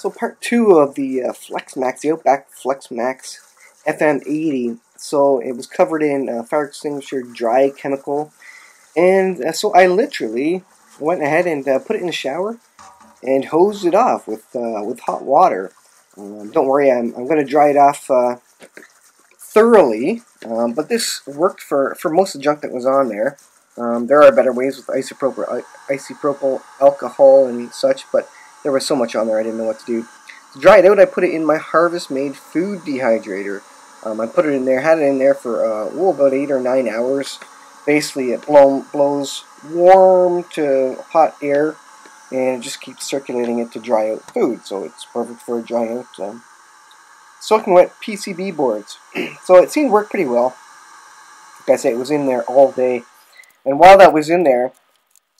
So part 2 of the FlexMax, the Outback FlexMax FM80. So it was covered in fire extinguisher dry chemical, and so I literally went ahead and put it in the shower and hosed it off with hot water. Don't worry, I'm going to dry it off thoroughly, but this worked for most of the junk that was on there. There are better ways with isopropyl alcohol and such, but there was so much on there I didn't know what to do. To dry it out, I put it in my Harvest Made food dehydrator. I put it in there, had it in there for about 8 or 9 hours. Basically, it blows warm to hot air, and it just keeps circulating it to dry out food, so it's perfect for drying out soaking wet PCB boards. So it seemed to work pretty well. Like I say, it was in there all day, and while that was in there,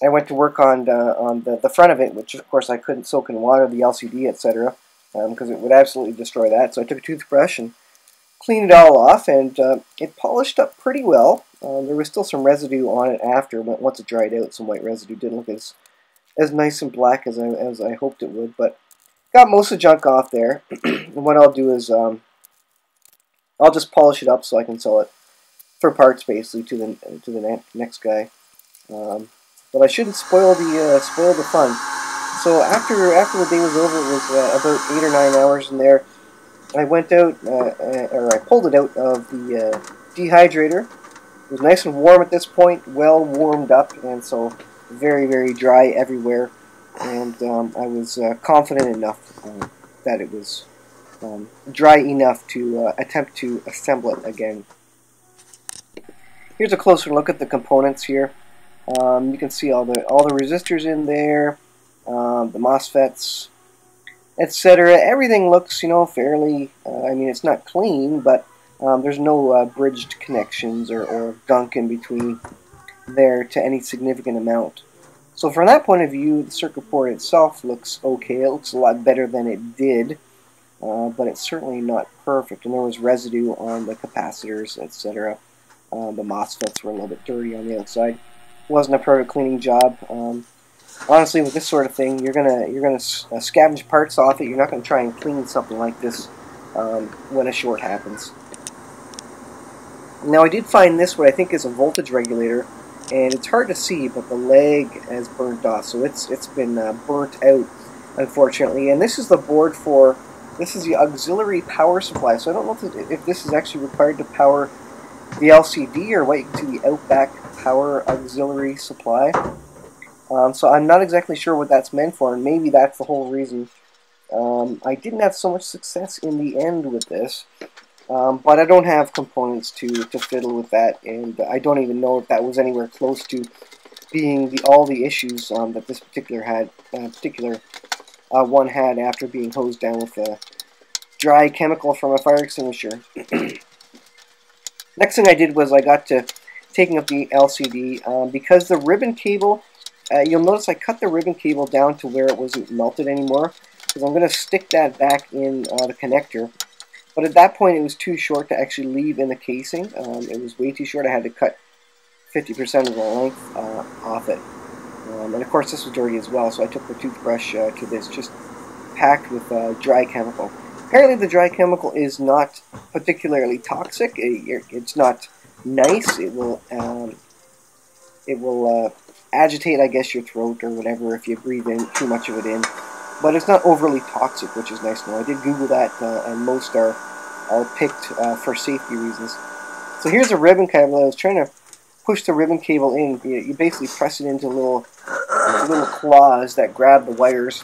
I went to work on the front of it, which of course I couldn't soak in water, the LCD, etc., because it would absolutely destroy that. So I took a toothbrush and cleaned it all off, and it polished up pretty well. There was still some residue on it after, but once it dried out, some white residue. Didn't look as nice and black as I hoped it would, but got most of the junk off there. And what I'll do is I'll just polish it up so I can sell it for parts, basically, to the next guy. But I shouldn't spoil the fun. So after the day was over, it was about 8 or 9 hours in there. I went out, or I pulled it out of the dehydrator. It was nice and warm at this point, well warmed up, and so very, very dry everywhere. And I was confident enough that it was dry enough to attempt to assemble it again. Here's a closer look at the components here. You can see all the resistors in there, the MOSFETs, etc. Everything looks, you know, fairly. I mean, it's not clean, but there's no bridged connections or gunk in between there to any significant amount. So from that point of view, the circuit board itself looks okay. It looks a lot better than it did, but it's certainly not perfect. And there was residue on the capacitors, etc. The MOSFETs were a little bit dirty on the outside. Wasn't a perfect cleaning job. Honestly, with this sort of thing, you're gonna scavenge parts off it. You're not gonna try and clean something like this when a short happens. Now, I did find this what I think is a voltage regulator, and it's hard to see, but the leg has burnt off, so it's been burnt out, unfortunately. And this is the board for this is the auxiliary power supply. So I don't know if this is actually required to power the LCD or wait to the Outback Power auxiliary supply. So I'm not exactly sure what that's meant for, and maybe that's the whole reason. I didn't have so much success in the end with this, but I don't have components to fiddle with that, and I don't even know if that was anywhere close to being all the issues that this particular one had after being hosed down with a dry chemical from a fire extinguisher. Next thing I did was I got to taking up the LCD because the ribbon cable. You'll notice I cut the ribbon cable down to where it wasn't melted anymore, because I'm going to stick that back in the connector. But at that point, it was too short to actually leave in the casing. It was way too short. I had to cut 50% of the length off it. And of course, this was dirty as well, so I took the toothbrush to this, just packed with dry chemical. Apparently, the dry chemical is not particularly toxic. It's not nice. It will agitate, I guess, your throat or whatever if you breathe in too much of it in, but it's not overly toxic, which is nice to know. I did Google that, and most are picked for safety reasons. So here's a ribbon cable. I was trying to push the ribbon cable in. You basically press it into little claws that grab the wires.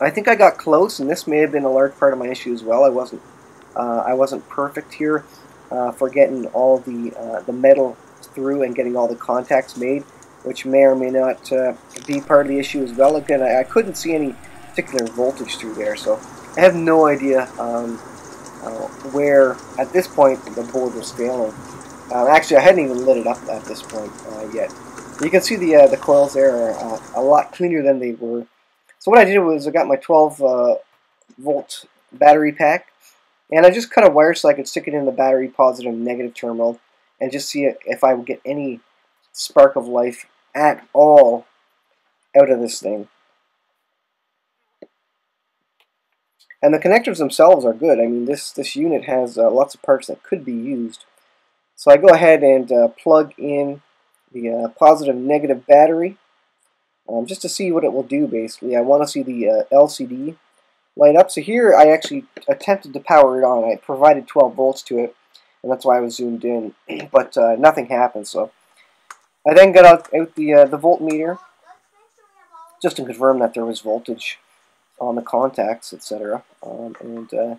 I think I got close, and this may have been a large part of my issue as well. I wasn't perfect here for getting all the metal through and getting all the contacts made, which may or may not be part of the issue as well. Again, I couldn't see any particular voltage through there, so I have no idea where, at this point, the board was failing. Actually, I hadn't even lit it up at this point yet. You can see the coils there are a lot cleaner than they were. So what I did was I got my 12-volt battery pack, and I just cut a wire so I could stick it in the battery positive and negative terminal, and just see if I would get any spark of life at all out of this thing. And the connectors themselves are good. I mean, this unit has lots of parts that could be used. So I go ahead and plug in the positive negative battery just to see what it will do, basically. I want to see the LCD light up. So here I actually attempted to power it on. I provided 12 volts to it, and that's why I was zoomed in. But nothing happened. So I then got out the voltmeter just to confirm that there was voltage on the contacts, etc. And it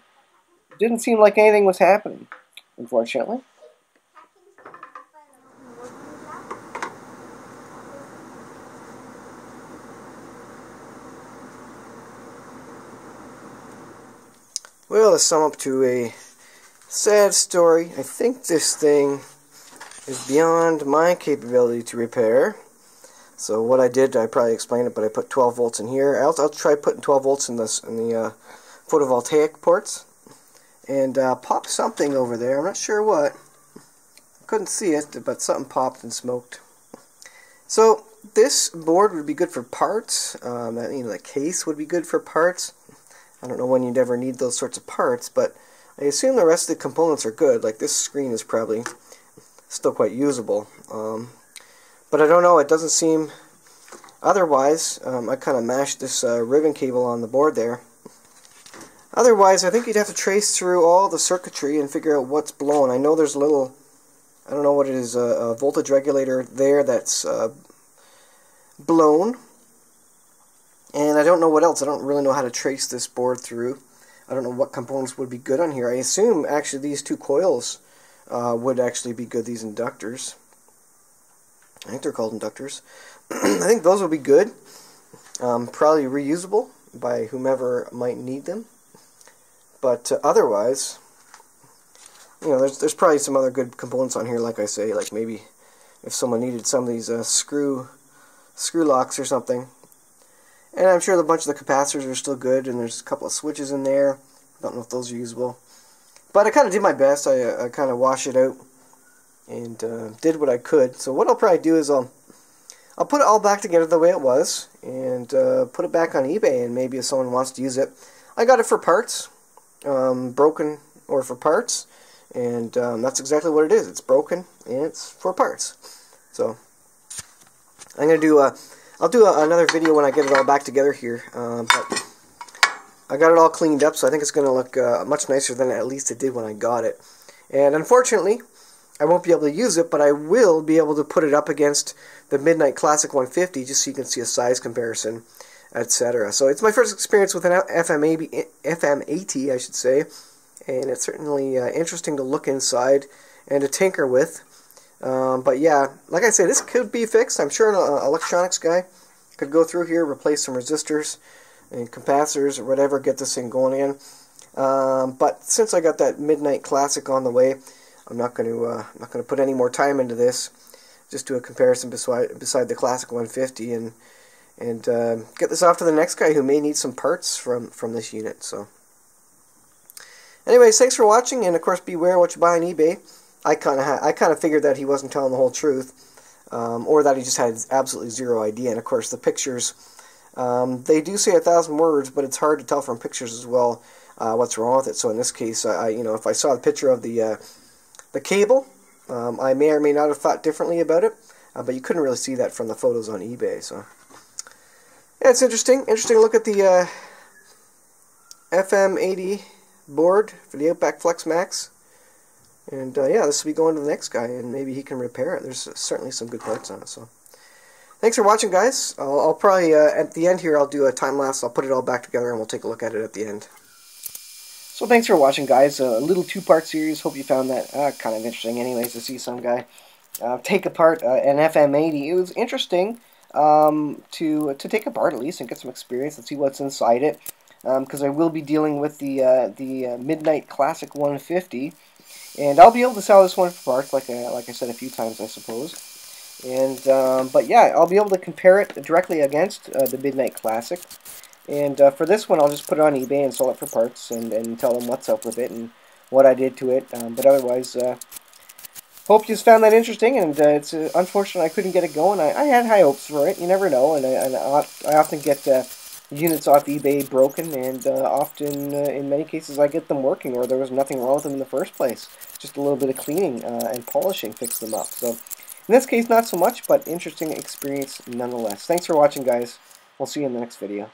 didn't seem like anything was happening, unfortunately. Well, to sum up to a sad story, I think this thing is beyond my capability to repair. So what I did, I probably explained it, but I put 12 volts in here. I'll try putting 12 volts in the photovoltaic ports, and pop something over there. I'm not sure what. I couldn't see it, but something popped and smoked. So this board would be good for parts. The case would be good for parts. I don't know when you'd ever need those sorts of parts, but I assume the rest of the components are good. Like this screen is probably still quite usable. But I don't know, it doesn't seem otherwise. I kind of mashed this ribbon cable on the board there. Otherwise, I think you'd have to trace through all the circuitry and figure out what's blown. I know there's a little, I don't know what it is, a voltage regulator there that's blown. And I don't know what else. I don't really know how to trace this board through. I don't know what components would be good on here. I assume actually these two coils would actually be good, these inductors. I think they're called inductors. I think those will be good. Probably reusable by whomever might need them. But otherwise, you know, there's probably some other good components on here, like I say, like maybe if someone needed some of these screw locks or something. And I'm sure a bunch of the capacitors are still good, and there's a couple of switches in there. I don't know if those are usable. But I kind of did my best. I kind of washed it out and did what I could. So what I'll probably do is I'll put it all back together the way it was and put it back on eBay, and maybe if someone wants to use it. I got it for parts, broken or for parts, and that's exactly what it is. It's broken and it's for parts. So I'm going to do I'll do another video when I get it all back together here, but I got it all cleaned up, so I think it's going to look much nicer than at least it did when I got it. And unfortunately, I won't be able to use it, but I will be able to put it up against the Midnight Classic 150 just so you can see a size comparison, etc. So it's my first experience with an FM80, I should say, and it's certainly interesting to look inside and to tinker with. But yeah, like I say, this could be fixed. I'm sure an electronics guy could go through here, replace some resistors and capacitors or whatever, get this thing going in. But since I got that Midnight Classic on the way, I'm not going to put any more time into this. Just do a comparison beside the Classic 150 and get this off to the next guy who may need some parts from this unit. So, anyways, thanks for watching, and of course, beware what you buy on eBay. I kind of figured that he wasn't telling the whole truth, or that he just had absolutely zero idea. And of course, the pictures, they do say 1,000 words, but it's hard to tell from pictures as well what's wrong with it. So in this case, if I saw a picture of the cable, I may or may not have thought differently about it. But you couldn't really see that from the photos on eBay. So yeah, it's interesting look at the FM80 board for the Outback FlexMax. And yeah, this will be going to the next guy, and maybe he can repair it. There's certainly some good parts on it. So, thanks for watching, guys. I'll probably, at the end here, I'll do a time lapse. I'll put it all back together, and we'll take a look at it at the end. So thanks for watching, guys. A little two-part series. Hope you found that kind of interesting anyways, to see some guy take apart an FM80. It was interesting to take apart, at least, and get some experience and see what's inside it. Because I will be dealing with the Midnight Classic 150. And I'll be able to sell this one for parts, like I said a few times, I suppose. And but yeah, I'll be able to compare it directly against the Midnight Classic. And for this one, I'll just put it on eBay and sell it for parts, and tell them what's up with it and what I did to it. But otherwise, hope you found that interesting. And it's unfortunate I couldn't get it going. I had high hopes for it. You never know, and I often get units off eBay broken, and often, in many cases, I get them working, or there was nothing wrong with them in the first place. Just a little bit of cleaning and polishing fixed them up. So, in this case, not so much, but interesting experience nonetheless. Thanks for watching, guys. We'll see you in the next video.